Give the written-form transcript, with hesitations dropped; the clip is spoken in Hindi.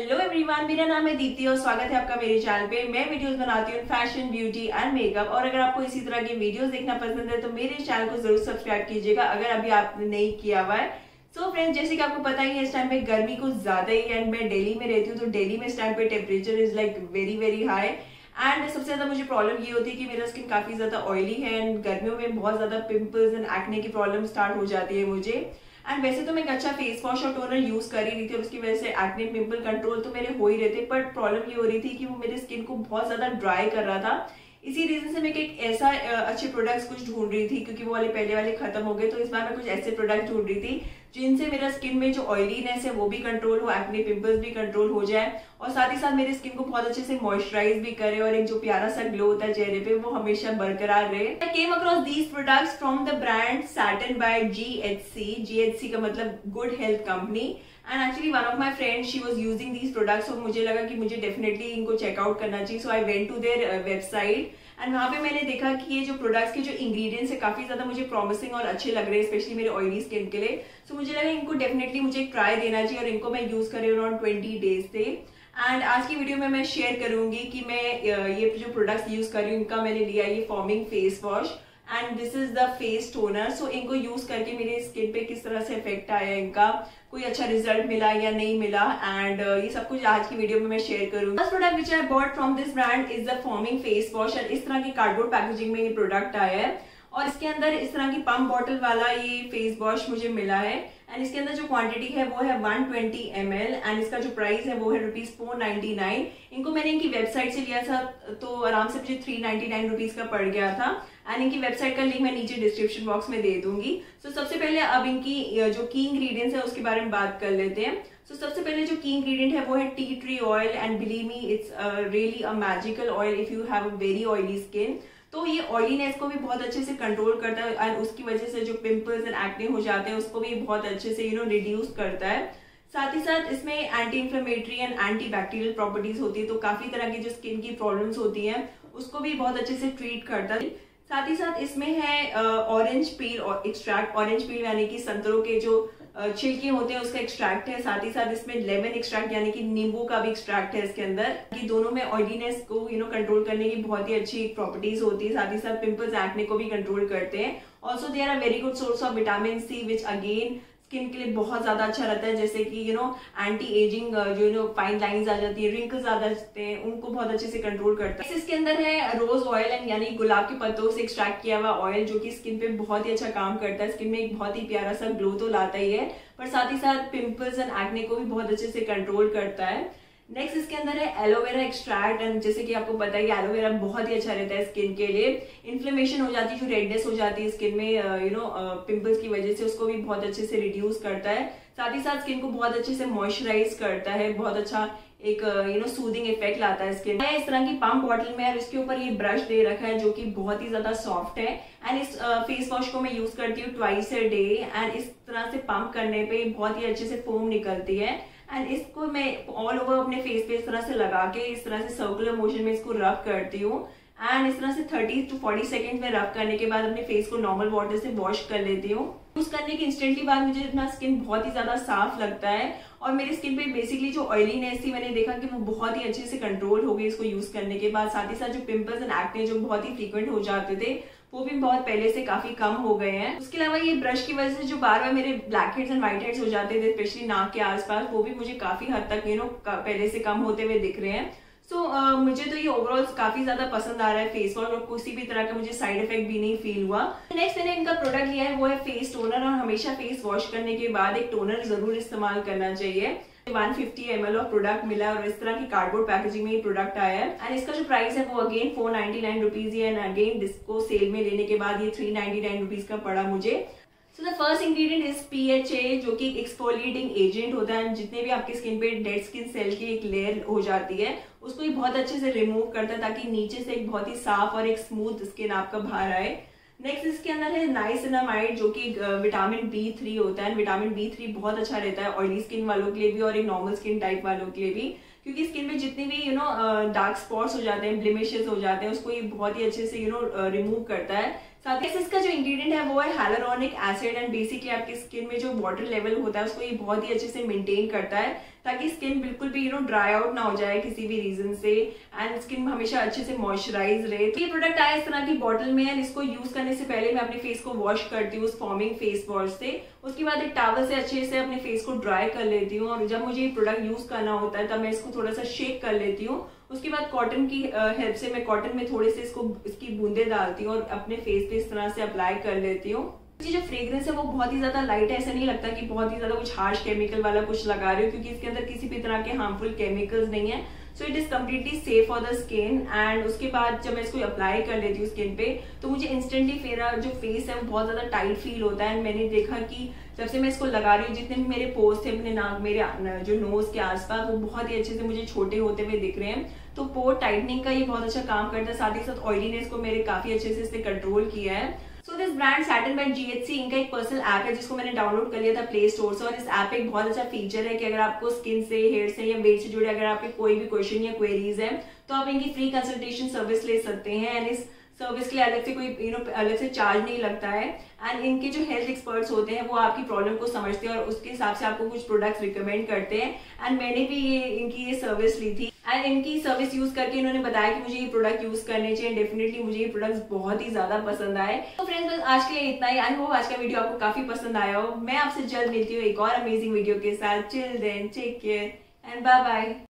हेलो एवरीवन, मेरा नाम है दीप्ति और स्वागत है आपका मेरे चैनल पे। मैं वीडियोस बनाती हूँ फैशन, ब्यूटी एंड मेकअप। और अगर आपको इसी तरह की वीडियोस देखना पसंद है तो मेरे चैनल को जरूर सब्सक्राइब कीजिएगा अगर अभी आपने नहीं किया हुआ है। सो फ्रेंड्स, जैसे कि आपको पता ही है इस टाइम पे गर्मी कुछ ज्यादा ही है एंड मैं दिल्ली में रहती हूँ, तो दिल्ली में इस टाइम पे temperature is like very very high. And सबसे ज्यादा मुझे प्रॉब्लम ये होती है कि मेरा स्किन काफी ज्यादा ऑयली है एंड गर्मियों में बहुत ज्यादा पिंपल्स एंड एक्ने की प्रॉब्लम स्टार्ट हो जाती है मुझे। एंड वैसे तो मैं एक अच्छा फेस वॉश और टोनर यूज कर ही रही थी और उसकी वजह से एक्ने पिंपल कंट्रोल तो मेरे हो ही रहे थे, बट प्रॉब्लम ये हो रही थी कि वो मेरे स्किन को बहुत ज्यादा ड्राई कर रहा था। इसी रीजन से मैं एक ऐसा अच्छे प्रोडक्ट्स कुछ ढूंढ रही थी, क्योंकि वो वाले पहले वाले खत्म हो गए, तो इस बार मैं कुछ ऐसे प्रोडक्ट ढूंढ रही थी जिनसे मेरा स्किन में जो ऑयलीनेस है वो भी कंट्रोल हो, एक्ने पिंपल्स भी कंट्रोल हो जाए और साथ ही साथ मेरी स्किन को बहुत अच्छे से मॉइस्चराइज भी करे और एक जो प्यारा सा ग्लो होता है चेहरे पे वो हमेशा बरकरार रहे। I came across these products from the brand Saturn by GHC। GHC का मतलब good health company. And actually one of my friend she was using these products और मुझे लगा कि मुझे डेफिनेटली इनको चेकआउट करना चाहिए। So I went to their website and वहाँ पे मैंने देखा कि ये जो प्रोडक्ट्स के जो इंग्रेडिएंट्स है काफी ज्यादा मुझे प्रॉमिसिंग और अच्छे लग रहे हैं, स्पेशली मेरे ऑयली स्किन के लिए। सो मुझे लगा इनको डेफिनेटली मुझे एक ट्राई देना चाहिए और इनको मैं यूज कर रही हूँ 20 डेज से। एंड आज की वीडियो में मैं शेयर करूंगी कि मैं ये जो प्रोडक्ट्स यूज कर रही हूँ, इनका मैंने लिया ये foaming face wash and this is the face toner. So इनको यूज करके मेरे स्किन पे किस तरह से इफेक्ट आया, इनका कोई अच्छा रिजल्ट मिला या नहीं मिला, एंड ये सब कुछ आज की वीडियो में मैं शेयर करूंगी। First product which I bought from this brand is the foaming face wash. और इस तरह की कार्डबोर्ड पैकेजिंग में ये प्रोडक्ट आया है और इसके अंदर इस तरह की पंप बॉटल वाला ये फेस वॉश मुझे मिला है। एंड इसके अंदर जो क्वांटिटी है वो है 120 ml एंड इसका जो प्राइस है वो है ₹499। इनको मैंने इनकी वेबसाइट से लिया था तो आराम से मुझे ₹399 का पड़ गया था। एंड इनकी वेबसाइट का लिंक मैं नीचे डिस्क्रिप्शन बॉक्स में दे दूंगी। सो सबसे पहले अब इनकी जो की इंग्रेडिएंट्स है उसके बारे में बात कर लेते हैं। सो सबसे पहले जो की इंग्रेडिएंट है वो है tea tree oil and believe me it's really a magical oil if you have a very oily skin. तो ये ऑयलीनेस को भी बहुत अच्छे से कंट्रोल करता है एंड उसकी वजह से जो पिंपल्स एंड एक्ने हो जाते हैं उसको भी बहुत अच्छे से रिड्यूस करता है। साथ ही साथ इसमें anti inflammatory and anti bacterial properties होती है, तो काफी तरह की जो स्किन की प्रॉब्लम्स होती हैं उसको भी बहुत अच्छे से ट्रीट करता है। साथ ही साथ इसमें है ऑरेंज पील और एक्सट्रैक्ट। ऑरेंज पील यानी कि संतरों के जो छिलके होते हैं उसका एक्सट्रैक्ट है। साथ ही साथ इसमें लेमन एक्सट्रैक्ट यानी कि नींबू का भी एक्सट्रैक्ट है इसके अंदर। ये दोनों में ऑयलीनेस को कंट्रोल करने की बहुत ही अच्छी प्रॉपर्टीज होती है। साथ ही साथ पिंपल्स एक्ने को भी कंट्रोल करते हैं। Also they are a very good source of vitamin C which again skin के लिए बहुत ज्यादा अच्छा रहता है, जैसे कि एंटी एजिंग, जो फाइन लाइंस आ जाती है, रिंकल्स आ जाते हैं, उनको बहुत अच्छे से कंट्रोल करता है। इसके अंदर है रोज ऑयल एंड यानी गुलाब के पत्तों से एक्सट्रैक्ट किया हुआ ऑयल, जो कि स्किन पे बहुत ही अच्छा काम करता है। स्किन में एक बहुत ही प्यारा सा ग्लो तो लाता ही है, पर साथ ही साथ पिंपल्स एंड एक्ने को भी बहुत अच्छे से कंट्रोल करता है। नेक्स्ट इसके अंदर है एलोवेरा एक्सट्रैक्ट एंड जैसे कि आपको पता है कि एलोवेरा बहुत ही अच्छा रहता है स्किन के लिए। इन्फ्लेमेशन हो जाती है, जो रेडनेस हो जाती है स्किन में पिंपल्स की वजह से, उसको भी बहुत अच्छे से रिड्यूस करता है। साथ ही साथ स्किन को बहुत अच्छे से मॉइस्चराइज करता है, बहुत अच्छा एक सूदिंग इफेक्ट लाता है स्किन में। इस तरह की पंप बॉटल में और इसके ऊपर ये ब्रश दे रखा है जो कि बहुत ही ज्यादा सॉफ्ट है। एंड इस फेस वॉश को मैं यूज करती हूँ ट्वाइस अ डे एंड इस तरह से पंप करने पे बहुत ही अच्छे से फोम निकलती है। एंड इसको मैं ऑल ओवर अपने फेस पे इस तरह से लगा के इस तरह से सर्कुलर मोशन में इसको रब करती हूँ एंड इस तरह से 30 to 40 सेकेंड में रब करने के बाद अपने फेस को नॉर्मल वाटर से वॉश कर लेती हूँ। यूज करने के इंस्टेंटली बाद मुझे अपना स्किन बहुत ही ज्यादा साफ लगता है और मेरी स्किन पे बेसिकली जो ऑयलीनेस थी मैंने देखा कि वो बहुत ही अच्छे से कंट्रोल हो गई इसको यूज करने के बाद। साथ ही साथ जो पिंपल्स एंड एक्ने जो बहुत ही फ्रीक्वेंट हो जाते थे वो भी बहुत पहले से काफी कम हो गए हैं। उसके अलावा ये ब्रश की वजह से जो बार बार मेरे black heads and white heads हो जाते थे, स्पेशली नाक के आसपास, वो भी मुझे काफी हद तक पहले से कम होते हुए दिख रहे हैं। सो मुझे तो ये ओवरऑल काफी ज्यादा पसंद आ रहा है फेस वॉश और किसी भी तरह का मुझे साइड इफेक्ट भी नहीं फील हुआ। नेक्स्ट मैंने इनका प्रोडक्ट लिया है वो है फेस टोनर। और हमेशा फेस वॉश करने के बाद एक टोनर जरूर इस्तेमाल करना चाहिए। 150 ml ऑफ प्रोडक्ट मिला और इस तरह की कार्डबोर्ड पैकेजिंग में ये प्रोडक्ट आया है एंड इसका जो प्राइस है वो अगेन ₹499 है एंड अगेन डिस्को सेल में लेने के बाद ये ₹399 का पड़ा मुझे। So the first ingredient is PHA जो कि एक्सफोलिएटिंग एजेंट होता है। जितने भी आपकी स्किन पे डेड स्किन सेल की एक लेयर हो जाती है उसको ये बहुत अच्छे से रिमूव करता है, ताकि नीचे से एक बहुत ही साफ और एक स्मूथ स्किन आपका बाहर आए। नेक्स्ट इसके अंदर है नाइसिनामाइड जो कि विटामिन B3 होता है। विटामिन B3 बहुत अच्छा रहता है ऑयली स्किन वालों के लिए भी और एक नॉर्मल स्किन टाइप वालों के लिए भी, क्योंकि स्किन में जितने भी डार्क स्पॉट्स हो जाते हैं, ब्लिमिशेस हो जाते हैं, उसको ये बहुत ही अच्छे से रिमूव करता है। साथ ही इसका जो इंग्रेडिएंट है वो है हाइलुरोनिक एसिड एंड बेसिकली आपकी स्किन में जो वाटर लेवल होता है उसको ये बहुत ही अच्छे से मेंटेन करता है ताकि स्किन बिल्कुल भी ड्राई आउट ना हो जाए किसी भी रीजन से एंड स्किन हमेशा अच्छे से मॉइस्चराइज रहे। तो ये प्रोडक्ट आया इस तरह की बॉटल में एंड इसको यूज करने से पहले मैं अपने फेस को वॉश करती हूँ फॉर्मिंग फेस वॉश से, उसके बाद एक टावल से अच्छे से अपने फेस को ड्राई कर लेती हूँ और जब मुझे ये प्रोडक्ट यूज करना होता है तब मैं इसको थोड़ा सा शेक कर लेती हूँ। उसके बाद कॉटन की हेल्प से मैं कॉटन में थोड़े से इसकी बूंदे डालती हूँ और अपने फेस पे इस तरह से अप्लाई कर लेती हूँ। जो फ्रेग्रेंस है वो बहुत ही ज्यादा लाइट है, ऐसा नहीं लगता कि बहुत ही ज्यादा कुछ हार्श केमिकल वाला कुछ लगा रही हूँ क्योंकि इसके अंदर किसी भी तरह के हार्मफुल केमिकल्स नहीं है। So it is completely safe for the skin and उसके बाद जब मैं इसको अप्लाई कर लेती हूँ स्किन पे तो मुझे इंस्टेंटली मेरा जो फेस है वो बहुत ज्यादा टाइट फील होता है। मैंने देखा कि जब से मैं इसको लगा रही हूँ जितने भी मेरे पोर्स थे अपने नाक मेरे जो नोज के आसपास वो बहुत ही अच्छे से मुझे छोटे होते हुए दिख रहे हैं। तो पोर टाइटनिंग का ये बहुत अच्छा काम करता है, साथ ही साथ ऑयलीनेस को मेरे काफी अच्छे से इसने कंट्रोल किया है। So this brand Saturn by GHC इनका एक पर्सनल ऐप है जिसको मैंने डाउनलोड कर लिया था प्ले स्टोर से और इस ऐप पे एक बहुत अच्छा फीचर है कि अगर आपको स्किन से, हेयर से या वेट से जुड़े अगर आपके कोई भी क्वेश्चन या क्वेरीज है तो आप इनकी फ्री कंसल्टेशन सर्विस ले सकते हैं एंड इस सर्विस के लिए अलग से कोई अलग से चार्ज नहीं लगता है एंड इनके जो हेल्थ एक्सपर्ट्स होते हैं वो आपकी प्रॉब्लम को समझते हैं और उसके हिसाब से आपको कुछ प्रोडक्ट्स रिकमेंड करते हैं एंड मैंने भी इनकी ये सर्विस ली थी एंड इनकी सर्विस यूज करके इन्होंने बताया कि मुझे ये प्रोडक्ट यूज करने चाहिए। डेफिनेटली मुझे ये प्रोडक्ट्स बहुत ही ज्यादा पसंद आए। तो फ्रेंड्स बस आज के लिए इतना ही। आई होप आज का वीडियो आपको काफी पसंद आया हो। मैं आपसे जल्द मिलती हूँ एक और अमेजिंग वीडियो के साथ। Chill then, take care and bye bye.